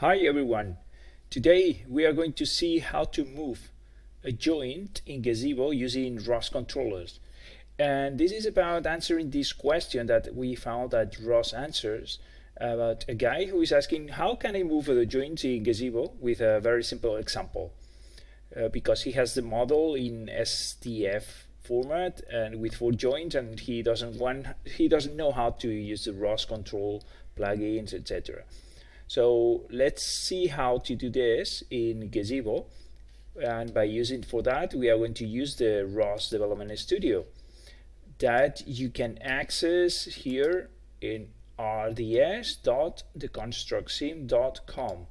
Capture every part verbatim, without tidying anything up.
Hi everyone, today we are going to see how to move a joint in Gazebo using R O S controllers, and this is about answering this question that we found at R O S Answers about a guy who is asking how can I move a joint in Gazebo with a very simple example, uh, because he has the model in S T F format and with four joints, and he doesn't want he doesn't know how to use the R O S control plugins, et cetera. So let's see how to do this in Gazebo, and by using for that we are going to use the R O S Development Studio that you can access here in R D S dot the construct sim dot com.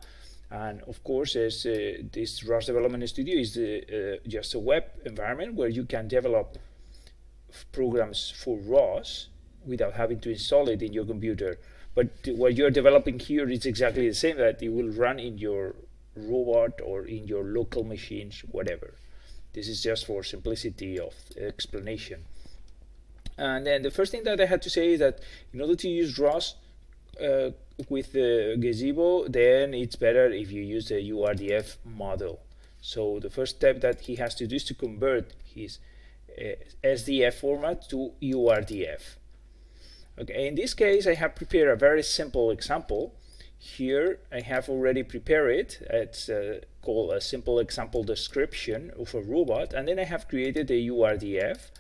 And of course, as, uh, this R O S Development Studio is the, uh, just a web environment where you can develop programs for R O S without having to install it in your computer. But what you're developing here is exactly the same, that it will run in your robot or in your local machines, whatever. This is just for simplicity of explanation. And then the first thing that I had to say is that in order to use R O S uh, with the Gazebo, then it's better if you use the U R D F model. So the first step that he has to do is to convert his uh, S D F format to U R D F. Okay, in this case I have prepared a very simple example. Here I have already prepared it. It's uh, called a simple example description of a robot, and then I have created a U R D F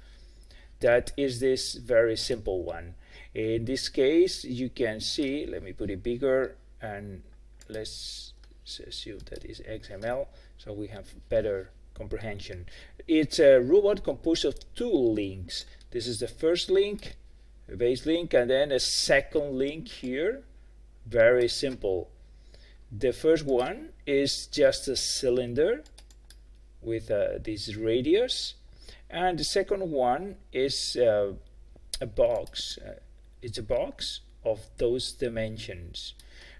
that is this very simple one. In this case you can see, let me put it bigger, and let's assume that is X M L so we have better comprehension. It's a robot composed of two links. This is the first link, base link, and then a second link here. Very simple. The first one is just a cylinder with uh, this radius, and the second one is uh, a box. Uh, it's a box of those dimensions.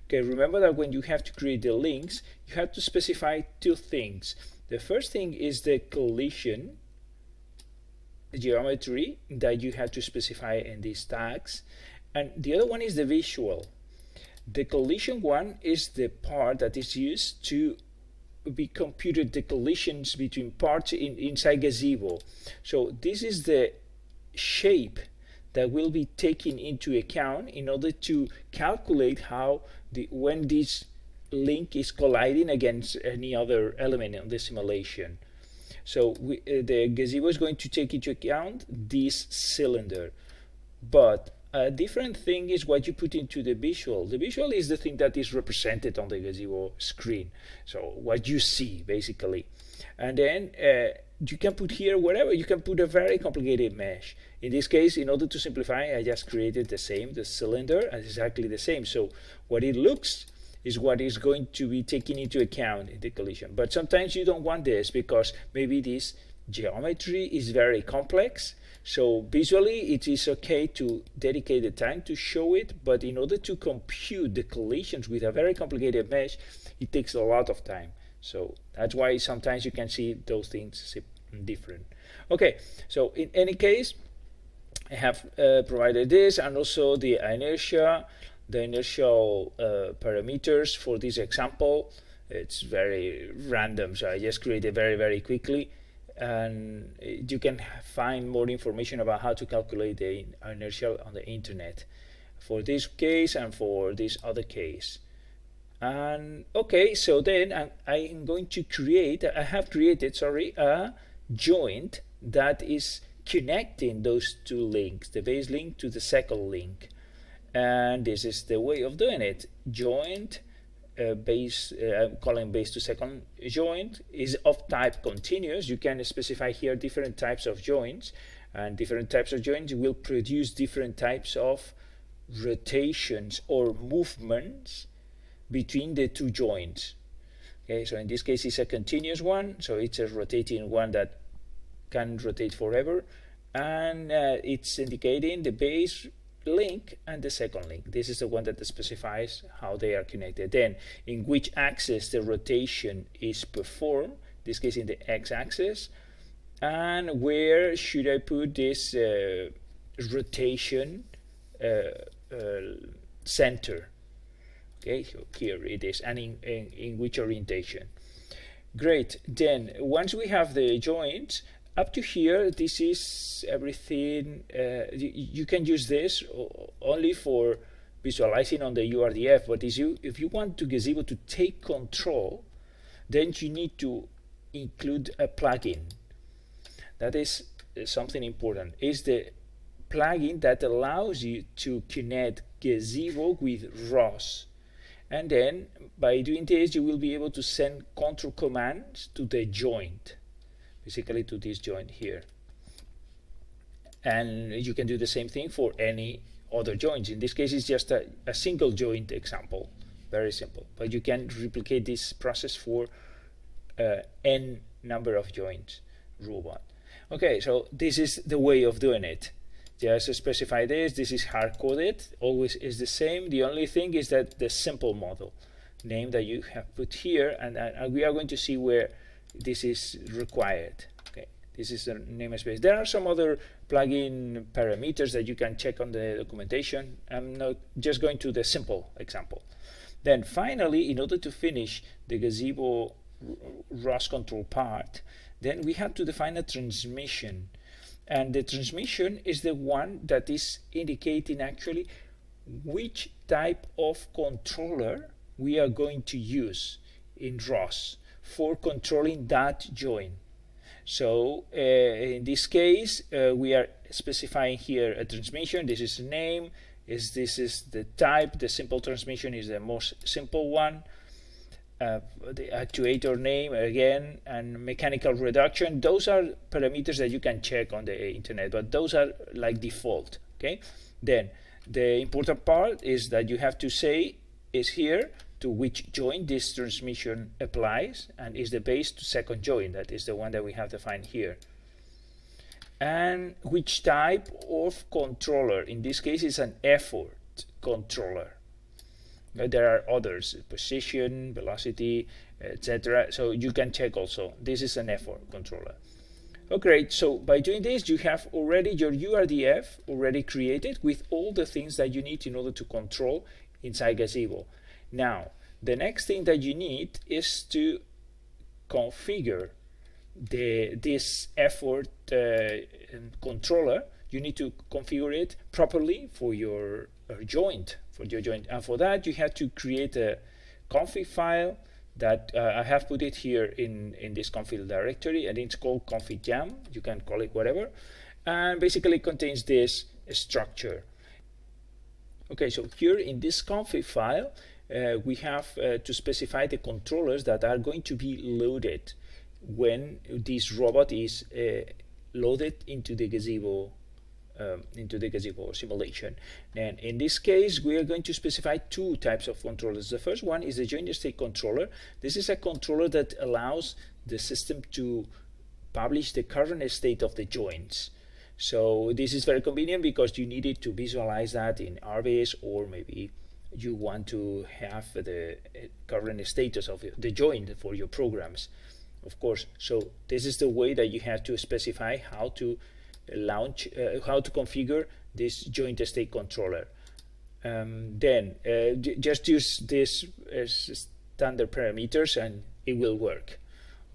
Okay, remember that when you have to create the links, you have to specify two things. The first thing is the collision geometry that you have to specify in these tags, and the other one is the visual. The collision one is the part that is used to be computed the collisions between parts in inside Gazebo. So this is the shape that will be taken into account in order to calculate how the when this link is colliding against any other element in the simulation. So we, uh, the Gazebo is going to take into account this cylinder, but a different thing is what you put into the visual. The visual is the thing that is represented on the Gazebo screen, so what you see basically. And then uh, you can put here whatever. You can put a very complicated mesh. In this case, in order to simplify, I just created the same, the cylinder, and exactly the same. So what it looks is what is going to be taken into account in the collision. But sometimes you don't want this because maybe this geometry is very complex. So visually it is okay to dedicate the time to show it, but in order to compute the collisions with a very complicated mesh, it takes a lot of time. So that's why sometimes you can see those things different. Okay, so in any case, I have uh, provided this, and also the inertia, the inertial uh, parameters for this example. It's very random, so I just created very, very quickly. And you can find more information about how to calculate the inertia on the internet for this case and for this other case. And okay, so then I, I am going to create, I have created, sorry, a joint that is connecting those two links, the base link to the second link. And this is the way of doing it. Joint uh, base, uh, I'm calling base to second joint, is of type continuous. You can specify here different types of joints, and different types of joints will produce different types of rotations or movements between the two joints. Okay, so in this case it's a continuous one, so it's a rotating one that can rotate forever, and uh, it's indicating the base link and the second link. This is the one that specifies how they are connected. Then in which axis the rotation is performed, in this case in the x-axis, and where should I put this uh, rotation uh, uh, center. Okay, so here it is, and in, in, in which orientation. Great, then once we have the joints, up to here, this is everything. Uh, you, you can use this only for visualizing on the U R D F, but is you, if you want to Gazebo to take control, then you need to include a plugin. That is something important. It's the plugin that allows you to connect Gazebo with R O S. And then by doing this, you will be able to send control commands to the joint. Basically to this joint here, and you can do the same thing for any other joints. In this case, it's just a, a single joint example, very simple, but you can replicate this process for uh, n number of joints, rule one. Okay, so this is the way of doing it. Just specify this. This is hard-coded, always is the same. The only thing is that the simple model name that you have put here, and, and we are going to see where this is required. Okay, this is the namespace. There are some other plugin parameters that you can check on the documentation. I'm not just going to the simple example. Then finally, in order to finish the Gazebo R O S control part, then we have to define a transmission, and the transmission is the one that is indicating actually which type of controller we are going to use in R O S for controlling that join. So uh, in this case, uh, we are specifying here a transmission. This is name, is this is the type. The simple transmission is the most simple one. Uh, the actuator name again, and mechanical reduction. Those are parameters that you can check on the internet, but those are like default. Okay, then the important part is that you have to say is here to which joint this transmission applies, and is the base to second joint. That is the one that we have defined here. And which type of controller. In this case, it's an effort controller. But there are others, position, velocity, et cetera. So you can check also. This is an effort controller. Okay, so by doing this, you have already your U R D F already created with all the things that you need in order to control inside Gazebo. Now, the next thing that you need is to configure the, this effort uh, controller. You need to configure it properly for your uh, joint, for your joint. And for that, you have to create a config file that uh, I have put it here in, in this config directory, and it's called config.yaml. You can call it whatever. And basically it contains this structure. Okay, so here in this config file, Uh, we have uh, to specify the controllers that are going to be loaded when this robot is uh, loaded into the Gazebo um, into the Gazebo simulation. And in this case, we are going to specify two types of controllers. The first one is the joint state controller. This is a controller that allows the system to publish the current state of the joints. So this is very convenient because you need it to visualize that in RViz, or maybe you want to have the current status of the joint for your programs, of course. So this is the way that you have to specify how to launch, uh, how to configure this joint state controller. Um, then uh, just use this as standard parameters and it will work.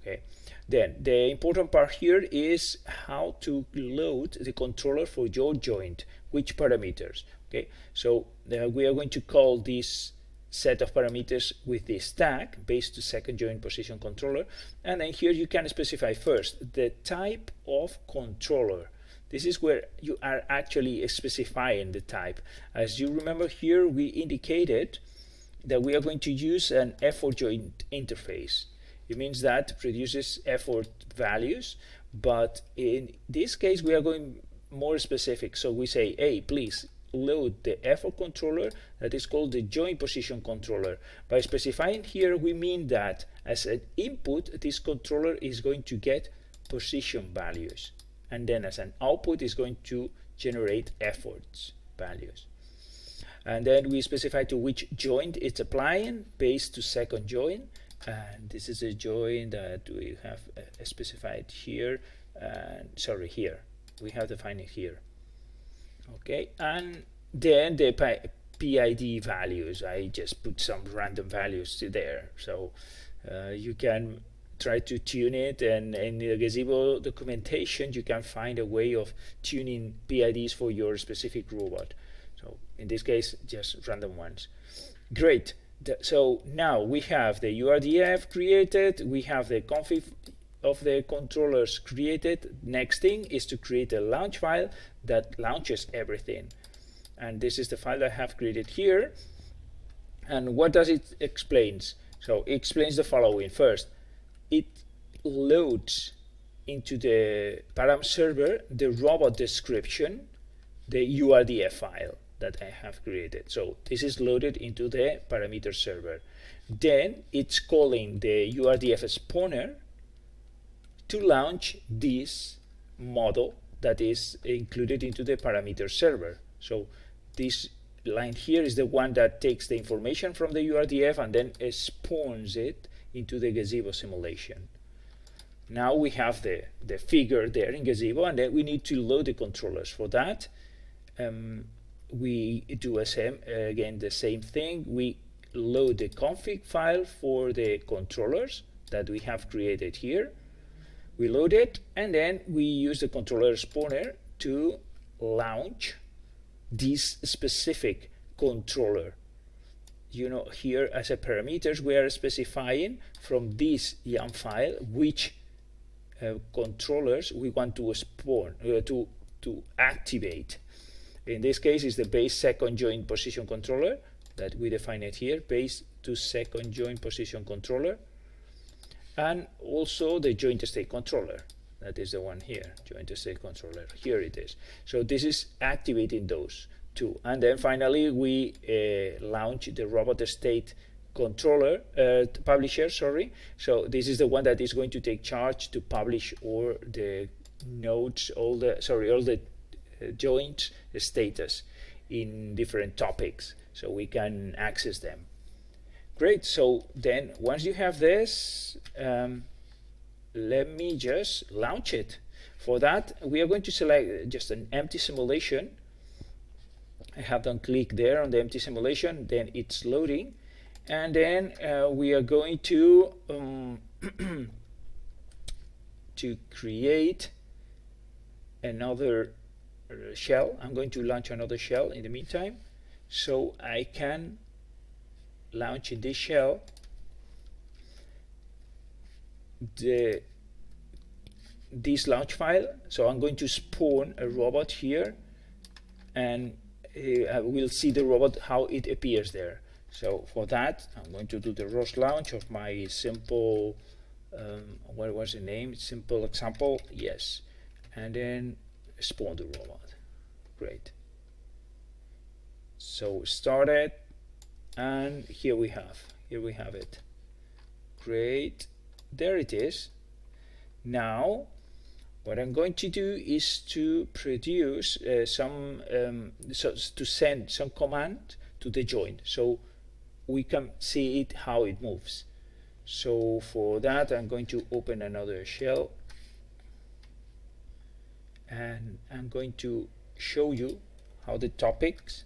Okay. Then the important part here is how to load the controller for your joint, which parameters. Okay, so uh, we are going to call this set of parameters with this tag, base to second joint position controller. And then here you can specify first the type of controller. This is where you are actually specifying the type. As you remember here, we indicated that we are going to use an effort joint interface. It means that produces effort values, but in this case we are going more specific. So we say, hey, please load the effort controller that is called the joint position controller. By specifying here, we mean that as an input, this controller is going to get position values, and then as an output is going to generate efforts values. And then we specify to which joint it's applying, base to second joint, and this is a joint that we have uh, specified here, and sorry, here we have defined it here. Okay, and then the P I D values. I just put some random values to there. So uh, you can try to tune it, and in the Gazebo documentation you can find a way of tuning P I Ds for your specific robot. So in this case, just random ones. Great. The, so now we have the U R D F created, we have the config of the controllers created. Next thing is to create a launch file that launches everything. And this is the file I have created here. And what does it explains? So it explains the following. First, it loads into the param server the robot description, the U R D F file that I have created. So this is loaded into the parameter server. Then it's calling the U R D F spawner to launch this model that is included into the parameter server. So this line here is the one that takes the information from the U R D F and then spawns it into the Gazebo simulation. Now we have the, the figure there in Gazebo, and then we need to load the controllers. For that, um, we do a same, uh, again the same thing. We load the config file for the controllers that we have created here. We load it, and then we use the controller spawner to launch this specific controller. You know, here as a parameters we are specifying from this YAML file which uh, controllers we want to spawn, uh, to to activate. In this case is the base second join position controller that we define it here, base to second join position controller, and also the joint state controller. That is the one here, joint state controller. Here it is. So this is activating those two. And then finally we uh, launch the robot state controller, uh, publisher, sorry. So this is the one that is going to take charge to publish all the nodes, all the, sorry, all the uh, joint status in different topics, so we can access them. Great. So then once you have this, um, let me just launch it. For that, we are going to select just an empty simulation. I have done click there on the empty simulation, then it's loading. And then uh, we are going to, um, to create another shell. I'm going to launch another shell in the meantime, so I can launch in this shell the this launch file. So I'm going to spawn a robot here, and uh, we'll see the robot how it appears there. So for that, I'm going to do the R O S launch of my simple um, what was the name, simple example, yes, and then spawn the robot. Great. So start it. And here we have, here we have it. Great, there it is. Now, what I'm going to do is to produce uh, some, um, so to send some command to the join, so we can see it how it moves. So for that, I'm going to open another shell, and I'm going to show you how the topics,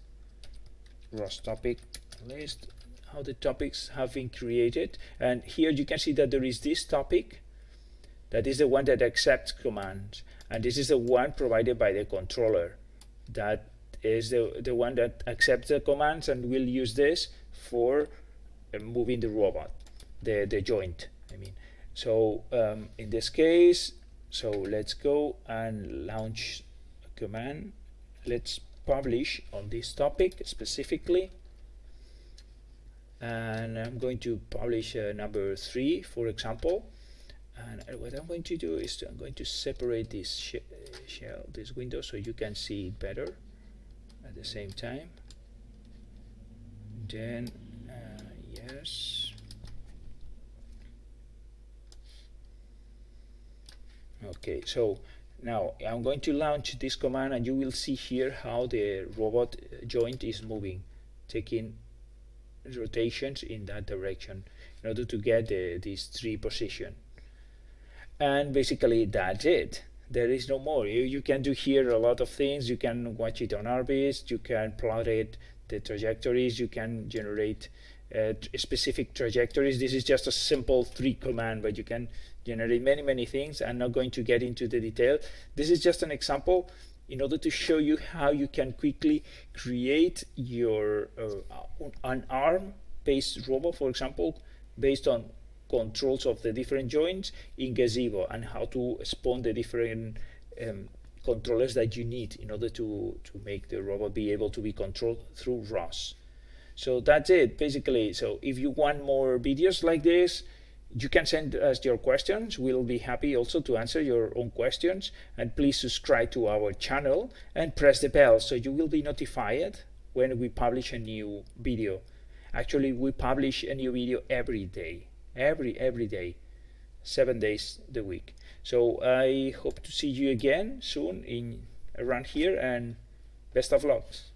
R O S topic list, how the topics have been created. And here you can see that there is this topic that is the one that accepts commands, and this is the one provided by the controller that is the, the one that accepts the commands, and we'll use this for uh, moving the robot, the, the joint, I mean. So um, in this case, so let's go and launch a command. Let's publish on this topic specifically. And I'm going to publish uh, number three, for example. And what I'm going to do is to, I'm going to separate this sh shell, this window, so you can see it better at the same time. Then, uh, yes. Okay, so now I'm going to launch this command, and you will see here how the robot joint is moving, taking rotations in that direction in order to get uh, these three position. And basically that's it. There is no more. You, you can do here a lot of things. You can watch it on RViz, you can plot it the trajectories. You can generate uh, specific trajectories. This is just a simple three command, but you can generate many, many things. I'm not going to get into the detail. This is just an example in order to show you how you can quickly create your uh, an ARM-based robot, for example, based on controls of the different joints in Gazebo, and how to spawn the different um, controllers that you need in order to, to make the robot be able to be controlled through R O S. So that's it, basically. So if you want more videos like this, you can send us your questions. We'll be happy also to answer your own questions. And please subscribe to our channel and press the bell so you will be notified when we publish a new video. Actually, we publish a new video every day, every, every day, seven days a week. So I hope to see you again soon in around here, and best of luck.